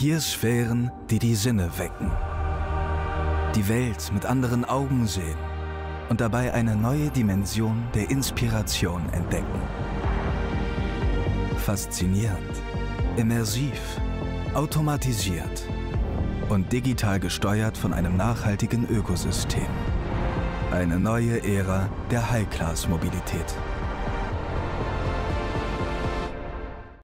4 Sphären, die die Sinne wecken. Die Welt mit anderen Augen sehen und dabei eine neue Dimension der Inspiration entdecken. Faszinierend, immersiv, automatisiert und digital gesteuert von einem nachhaltigen Ökosystem. Eine neue Ära der High-Class-Mobilität.